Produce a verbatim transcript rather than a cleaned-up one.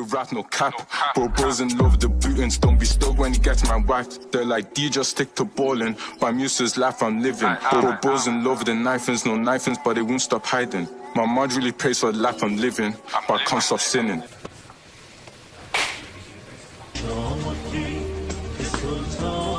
real rap, no cap. Bro, bros in love with the bootins. Don't be stoked when you get to my wife. They're like, D, just stick to ballin'. My muse's life I'm living. Bro, bros in love with the knifings. No knifings, but they won't stop hiding. My mind really prays for the life I'm living, but I can't stop sinning. No, I'm a king, it's good time.